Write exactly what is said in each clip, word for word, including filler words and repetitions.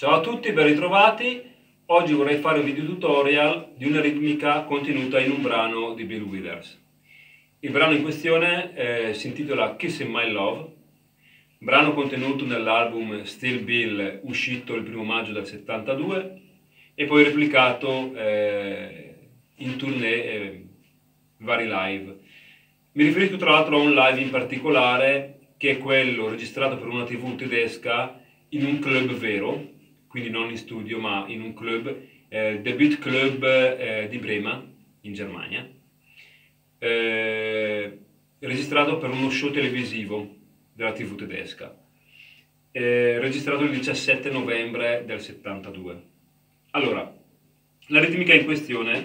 Ciao a tutti, ben ritrovati. Oggi vorrei fare un video tutorial di una ritmica contenuta in un brano di Bill Withers. Il brano in questione eh, si intitola Kissin' My Love, brano contenuto nell'album Still Bill uscito il primo maggio del settantadue e poi replicato eh, in tournée eh, vari live. Mi riferisco tra l'altro a un live in particolare che è quello registrato per una tv tedesca in un club vero, quindi non in studio ma in un club, eh, The Beat Club eh, di Brema in Germania, eh, registrato per uno show televisivo della tv tedesca, eh, registrato il diciassette novembre del settantadue. Allora, la ritmica in questione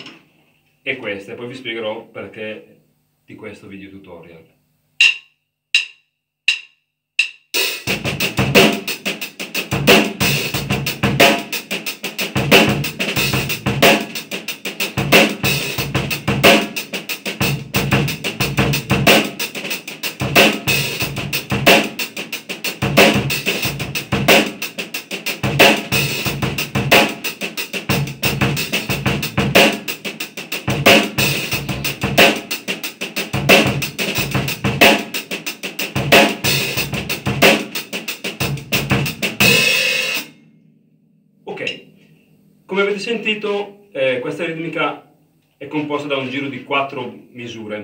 è questa e poi vi spiegherò perché di questo video tutorial. Come avete sentito, eh, questa ritmica è composta da un giro di quattro misure,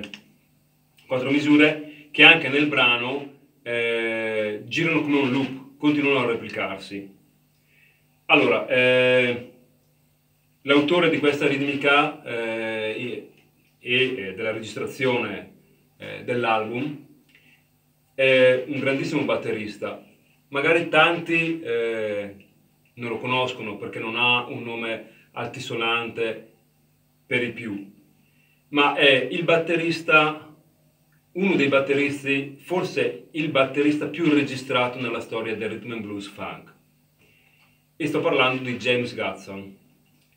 quattro misure che anche nel brano eh, girano come un loop, continuano a replicarsi. Allora, eh, l'autore di questa ritmica eh, e, e della registrazione eh, dell'album è un grandissimo batterista. Magari tanti eh, non lo conoscono perché non ha un nome altisonante per i più, ma è il batterista, uno dei batteristi, forse il batterista più registrato nella storia del rhythm and blues funk. E sto parlando di James Gadson.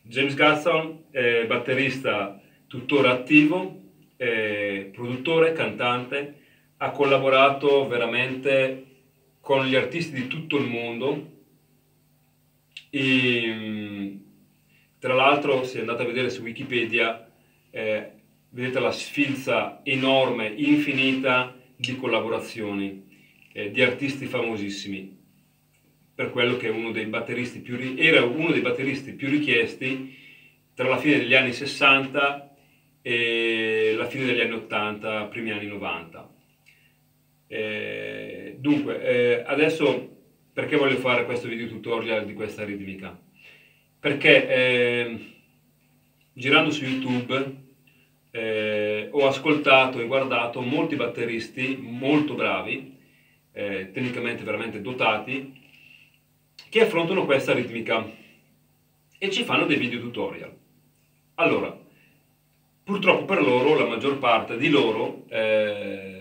James Gadson è batterista tuttora attivo, è produttore, cantante, ha collaborato veramente con gli artisti di tutto il mondo. E, tra l'altro, se andate a vedere su Wikipedia eh, vedete la sfilza enorme, infinita di collaborazioni eh, di artisti famosissimi, per quello che è uno dei batteristi più era uno dei batteristi più richiesti tra la fine degli anni sessanta e la fine degli anni ottanta, primi anni novanta. Eh, dunque, eh, adesso perché voglio fare questo video tutorial di questa ritmica? Perché eh, girando su YouTube eh, ho ascoltato e guardato molti batteristi molto bravi, eh, tecnicamente veramente dotati, che affrontano questa ritmica e ci fanno dei video tutorial. Allora, purtroppo per loro, la maggior parte di loro eh,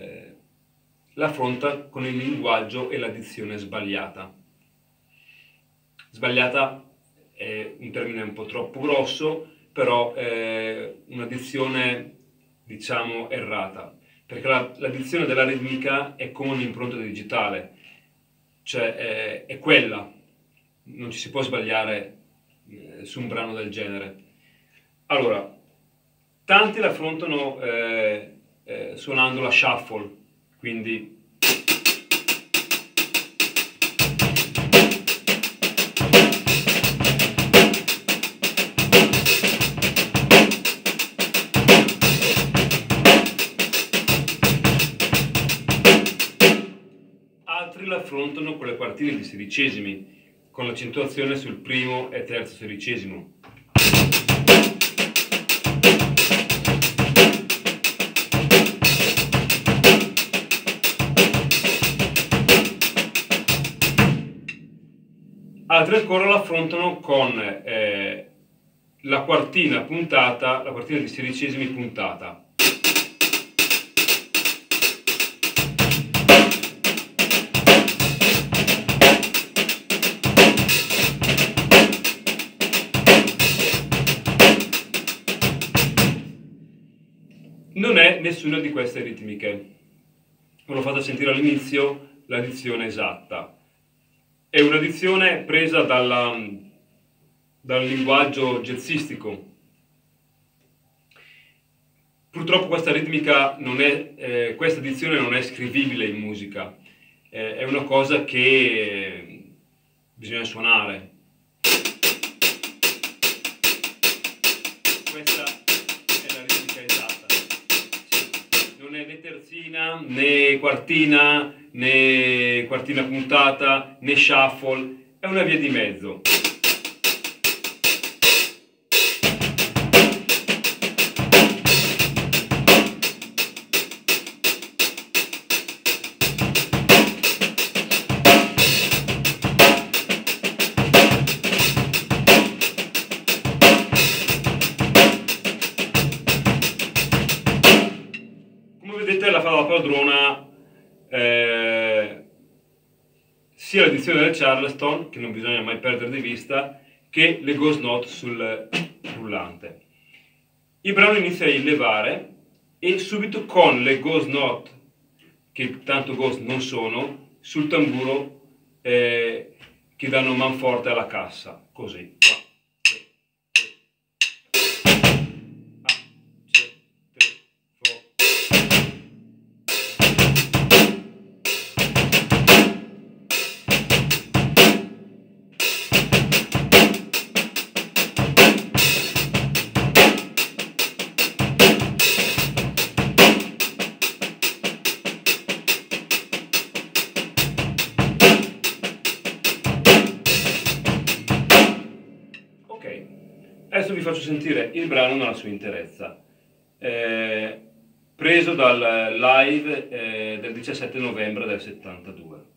l'affronta con il linguaggio e la dizione sbagliata. Sbagliata è un termine un po' troppo grosso, però è una dizione, diciamo, errata, perché la, la dizione della ritmica è come un'impronta digitale, cioè è, è quella, non ci si può sbagliare eh, su un brano del genere. Allora, tanti l'affrontano eh, eh, suonando la shuffle, quindi altri l'affrontano con le partite di sedicesimi, con l'accentuazione sul primo e terzo sedicesimo. Altri ancora l'affrontano con eh, la quartina puntata, la quartina di sedicesimi puntata. Non è nessuna di queste ritmiche. Ve l'ho fatta sentire all'inizio la dizione esatta. è una dizione presa dalla, dal linguaggio jazzistico. Purtroppo questa ritmica non è, eh, questa dizione non è scrivibile in musica, eh, è una cosa che bisogna suonare. Questa è la ritmica esatta, non è né terzina, né quartina, né quartina puntata, né shuffle, è una via di mezzo. Come vedete la fa da padrona Eh, sia l'edizione del Charleston, che non bisogna mai perdere di vista, che le ghost note sul rullante. Il brano inizia a illevare e subito con le ghost note, che tanto ghost non sono, sul tamburo eh, che danno manforte alla cassa, così. Adesso vi faccio sentire il brano nella sua interezza, eh, preso dal live eh, del diciassette novembre del settantadue.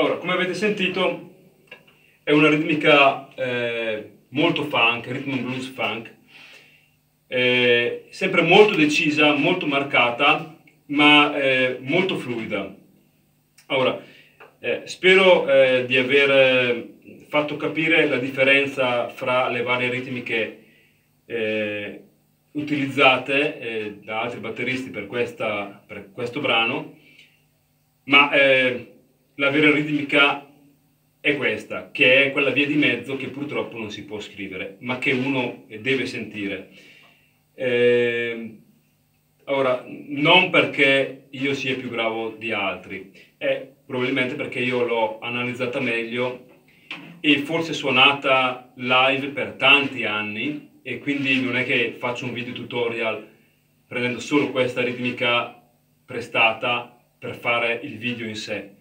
Allora, come avete sentito, è una ritmica eh, molto funk, rhythm and blues funk, eh, sempre molto decisa, molto marcata, ma eh, molto fluida. Ora, eh, spero eh, di aver fatto capire la differenza fra le varie ritmiche eh, utilizzate eh, da altri batteristi per, questa, per questo brano, ma eh, la vera ritmica è questa, che è quella via di mezzo che purtroppo non si può scrivere, ma che uno deve sentire. Eh, ora, non perché io sia più bravo di altri, è probabilmente perché io l'ho analizzata meglio e forse suonata live per tanti anni, e quindi non è che faccio un video tutorial prendendo solo questa ritmica prestata per fare il video in sé,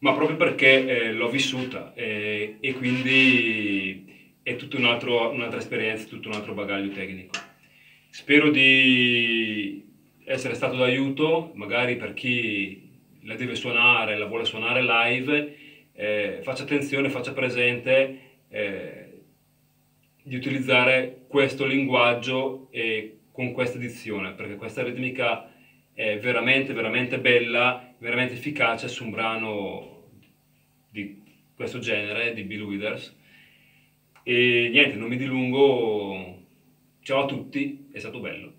ma proprio perché eh, l'ho vissuta eh, e quindi è tutta un'altra un esperienza, tutto un altro bagaglio tecnico. Spero di essere stato d'aiuto, magari per chi la deve suonare, la vuole suonare live, eh, faccia attenzione, faccia presente eh, di utilizzare questo linguaggio e con questa dizione, perché questa ritmica è veramente, veramente bella, veramente efficace su un brano di questo genere, di Bill Withers. E niente, non mi dilungo, ciao a tutti, è stato bello.